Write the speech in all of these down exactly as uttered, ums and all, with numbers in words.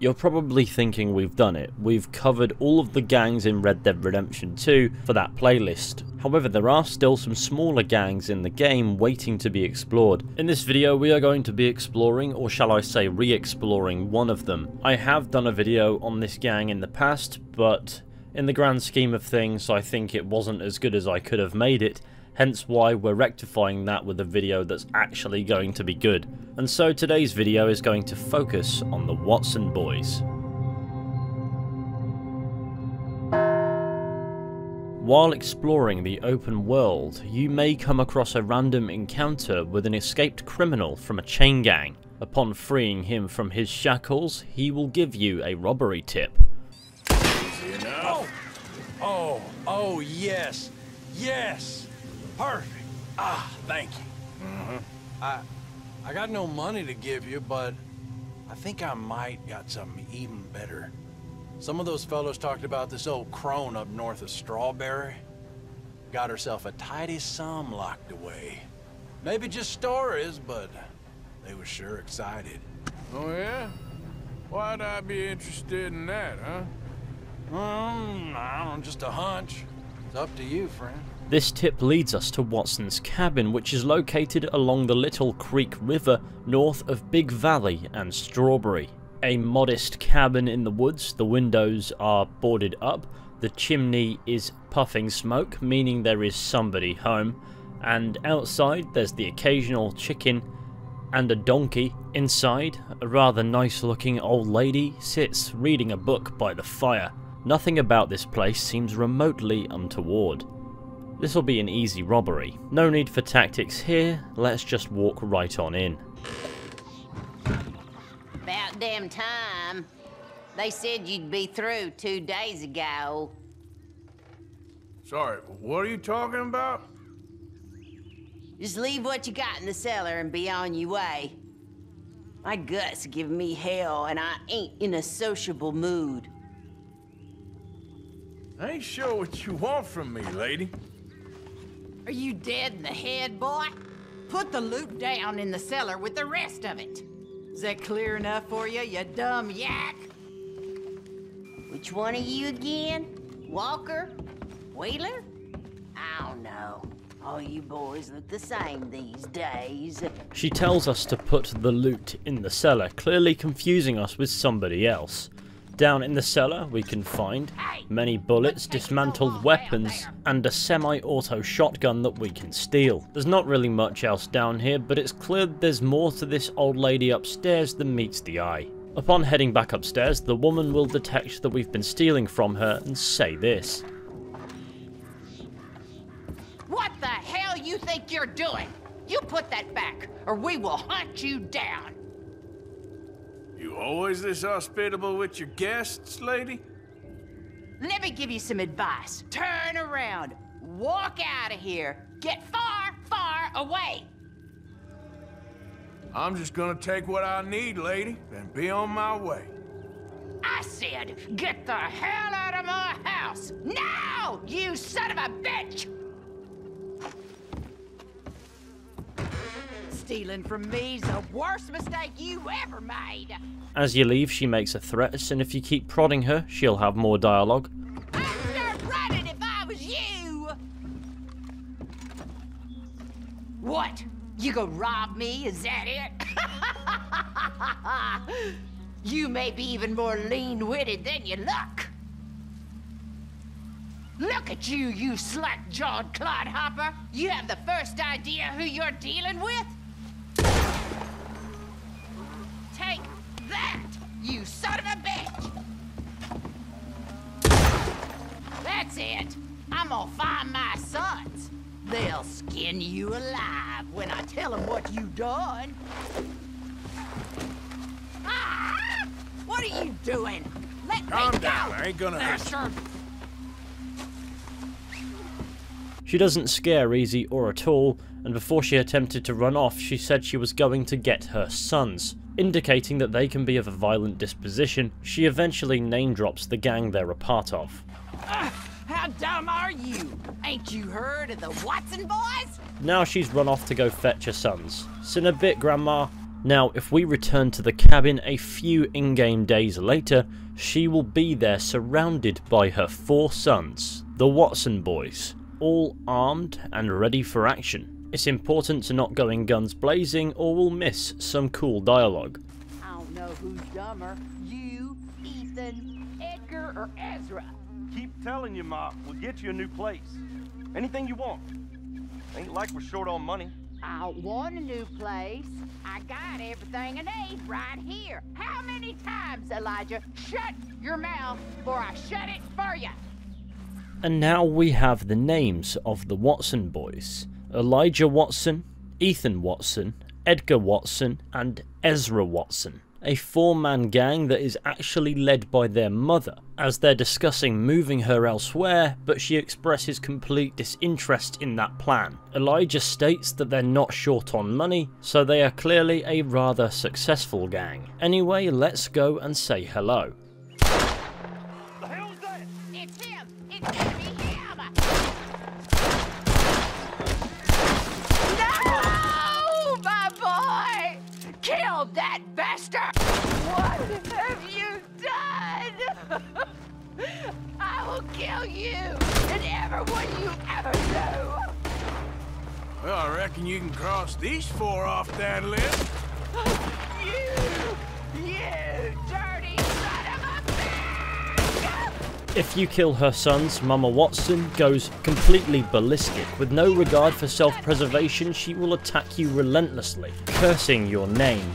You're probably thinking we've done it. We've covered all of the gangs in Red Dead Redemption two for that playlist. However, there are still some smaller gangs in the game waiting to be explored. In this video, we are going to be exploring, or shall I say re-exploring, one of them. I have done a video on this gang in the past, but in the grand scheme of things, I think it wasn't as good as I could have made it. Hence why we're rectifying that with a video that's actually going to be good. And so today's video is going to focus on the Watson Boys. While exploring the open world, you may come across a random encounter with an escaped criminal from a chain gang. Upon freeing him from his shackles, he will give you a robbery tip. Oh, oh, oh yes, yes! Perfect. Ah, thank you. Mm-hmm. I, I got no money to give you, but I think I might got something even better. Some of those fellows talked about this old crone up north of Strawberry. Got herself a tidy sum locked away. Maybe just stories, but they were sure excited. Oh yeah? Why'd I be interested in that, huh? Um, I don't know, just a hunch. It's up to you, friend. This tip leads us to Watson's cabin, which is located along the Little Creek River, north of Big Valley and Strawberry. A modest cabin in the woods, the windows are boarded up, the chimney is puffing smoke, meaning there is somebody home, and outside there's the occasional chicken and a donkey. Inside, a rather nice looking old lady sits reading a book by the fire. Nothing about this place seems remotely untoward. This'll be an easy robbery. No need for tactics here, let's just walk right on in. About damn time. They said you'd be through two days ago. Sorry, what are you talking about? Just leave what you got in the cellar and be on your way. My guts give me hell and I ain't in a sociable mood. I ain't sure what you want from me, lady. Are you dead in the head, boy? Put the loot down in the cellar with the rest of it. Is that clear enough for you, you dumb yak? Which one of you again? Walker? Wheeler? I don't know. All you boys look the same these days. She tells us to put the loot in the cellar, clearly confusing us with somebody else. Down in the cellar we can find many bullets, dismantled weapons and a semi-auto shotgun that we can steal. There's not really much else down here, but it's clear there's more to this old lady upstairs than meets the eye. Upon heading back upstairs, the woman will detect that we've been stealing from her and say this. What the hell you think you're doing? You put that back or we will hunt you down. You always this hospitable with your guests, lady? Let me give you some advice. Turn around. Walk out of here. Get far, far away. I'm just gonna take what I need, lady, and be on my way. I said, get the hell out of my house! Now, you son of a bitch! Stealing from me's the worst mistake you ever made. As you leave, she makes a threat, and if you keep prodding her, she'll have more dialogue. I'd start running if I was you. What? You go rob me? Is that it? You may be even more lean-witted than you look. Look at you, you slack-jawed clodhopper. You have the first idea who you're dealing with. Take that, you son of a bitch! That's it. I'm gonna find my sons. They'll skin you alive when I tell them what you done. Ah! What are you doing? Let Calm me go! Down. I ain't gonna hurt you. She doesn't scare easy or at all, and before she attempted to run off, she said she was going to get her sons, indicating that they can be of a violent disposition. She eventually name drops the gang they're a part of. Uh, how dumb are you? Ain't you heard of the Watson Boys? Now she's run off to go fetch her sons. Sin a bit, Grandma. Now, if we return to the cabin a few in-game days later, she will be there surrounded by her four sons, the Watson boys, all armed and ready for action. It's important to not go in guns blazing or we'll miss some cool dialogue. I don't know who's dumber, you, Ethan, Edgar, or Ezra. Keep telling you, Ma, we'll get you a new place. Anything you want. Ain't like we're short on money. I want a new place. I got everything I need right here. How many times, Elijah? Shut your mouth, or I shut it for you. And now we have the names of the Watson boys. Elijah Watson, Ethan Watson, Edgar Watson, and Ezra Watson. A four-man gang that is actually led by their mother, as they're discussing moving her elsewhere, but she expresses complete disinterest in that plan. Elijah states that they're not short on money, so they are clearly a rather successful gang. Anyway, let's go and say hello. The hell's that? It's him! It's gonna be him! No! My boy! Kill that bastard! What have you done? I will kill you and everyone you ever knew. Well, I reckon you can cross these four off that list. You, you dirty son of a bitch! If you kill her sons, Mama Watson goes completely ballistic. With no regard for self-preservation, she will attack you relentlessly, cursing your name.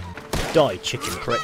Die, chicken prick.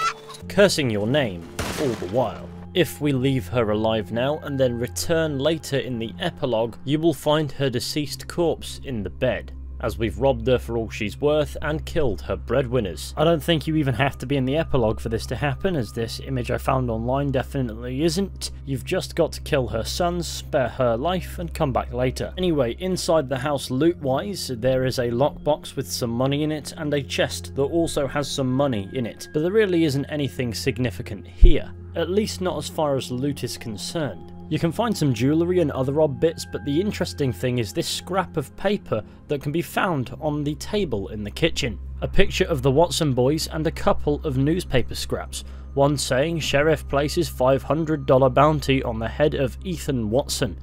Cursing your name all the while. If we leave her alive now and then return later in the epilogue, you will find her deceased corpse in the bed, as we've robbed her for all she's worth and killed her breadwinners. I don't think you even have to be in the epilogue for this to happen, as this image I found online definitely isn't. You've just got to kill her sons, spare her life, and come back later. Anyway, inside the house loot-wise, there is a lockbox with some money in it and a chest that also has some money in it, but there really isn't anything significant here. At least not as far as loot is concerned. You can find some jewellery and other odd bits, but the interesting thing is this scrap of paper that can be found on the table in the kitchen. A picture of the Watson boys and a couple of newspaper scraps, one saying Sheriff places five hundred dollar bounty on the head of Ethan Watson,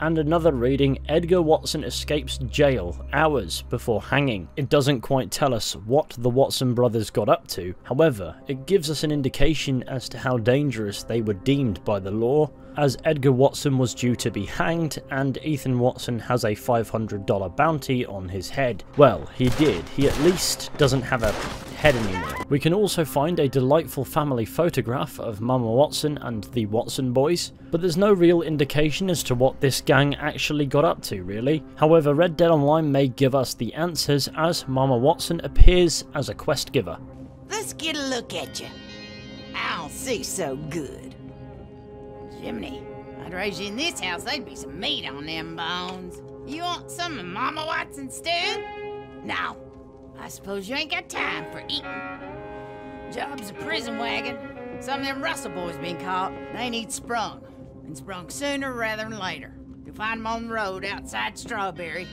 and another reading Edgar Watson escapes jail hours before hanging. It doesn't quite tell us what the Watson brothers got up to, however, it gives us an indication as to how dangerous they were deemed by the law, as Edgar Watson was due to be hanged and Ethan Watson has a five hundred dollar bounty on his head. Well, he did. He at least doesn't have a head anymore. We can also find a delightful family photograph of Mama Watson and the Watson boys, but there's no real indication as to what this gang actually got up to, really. However, Red Dead Online may give us the answers, as Mama Watson appears as a quest giver. Let's get a look at you. I don't see so good. Jiminy, I'd raise you in this house, there'd be some meat on them bones. You want some of Mama Watson's stew? No, I suppose you ain't got time for eating. Job's a prison wagon. Some of them Russell boys been caught, they need sprung. And sprung sooner rather than later. You'll find them on the road outside Strawberry.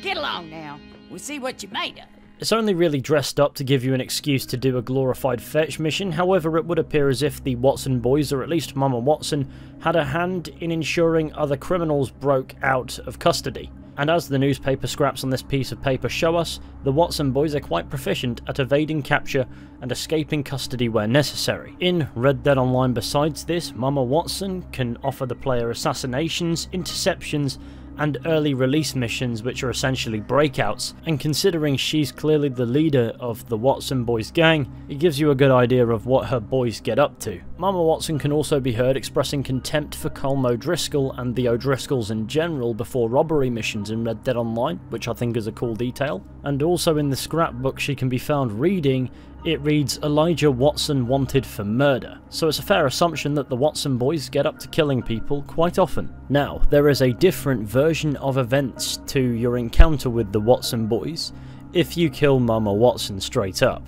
Get along now, we'll see what you made of. It's only really dressed up to give you an excuse to do a glorified fetch mission, however it would appear as if the Watson boys, or at least Mama Watson, had a hand in ensuring other criminals broke out of custody. And as the newspaper scraps on this piece of paper show us, the Watson boys are quite proficient at evading capture and escaping custody where necessary. In Red Dead Online, besides this, Mama Watson can offer the player assassinations, interceptions, and early release missions, which are essentially breakouts, and considering she's clearly the leader of the Watson boys gang, it gives you a good idea of what her boys get up to. Mama Watson can also be heard expressing contempt for Colm O'Driscoll and the O'Driscolls in general before robbery missions in Red Dead Online, which I think is a cool detail, and also in the scrapbook she can be found reading. It reads Elijah Watson wanted for murder, so it's a fair assumption that the Watson boys get up to killing people quite often. Now, there is a different version of events to your encounter with the Watson boys if you kill Mama Watson straight up.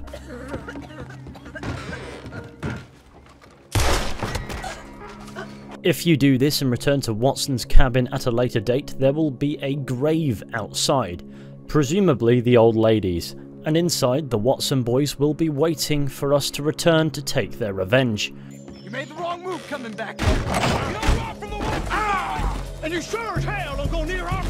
If you do this and return to Watson's cabin at a later date, there will be a grave outside, presumably the old lady's. and inside the Watson boys will be waiting for us to return to take their revenge. You made the wrong move coming back. You don't rob from the Watson ah! boys, and you sure as hell don't go near our...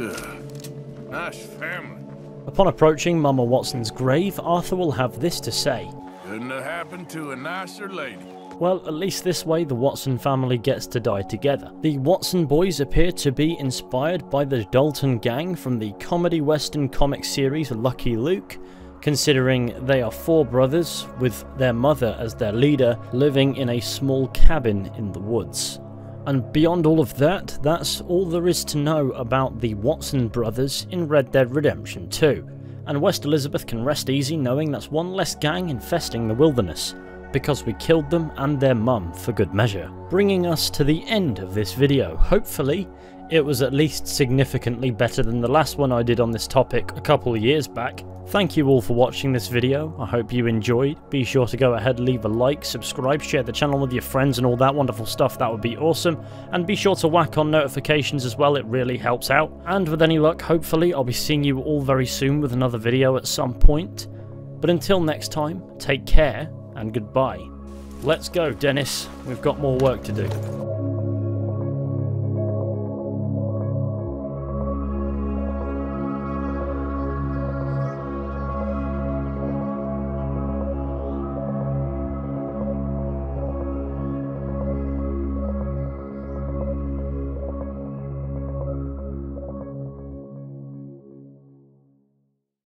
Ugh. Nice family. Upon approaching Mama Watson's grave, Arthur will have this to say. Couldn't have happened to a nicer lady. Well, at least this way the Watson family gets to die together. The Watson boys appear to be inspired by the Dalton gang from the comedy western comic series Lucky Luke, considering they are four brothers, with their mother as their leader, living in a small cabin in the woods. And beyond all of that, that's all there is to know about the Watson brothers in Red Dead Redemption two, and West Elizabeth can rest easy knowing that's one less gang infesting the wilderness, because we killed them and their mum for good measure. Bringing us to the end of this video. Hopefully it was at least significantly better than the last one I did on this topic a couple of years back. Thank you all for watching this video, I hope you enjoyed. Be sure to go ahead, leave a like, subscribe, share the channel with your friends and all that wonderful stuff, that would be awesome. And be sure to whack on notifications as well, it really helps out. And with any luck, hopefully I'll be seeing you all very soon with another video at some point. But until next time, take care. And goodbye. Let's go, Dennis. We've got more work to do.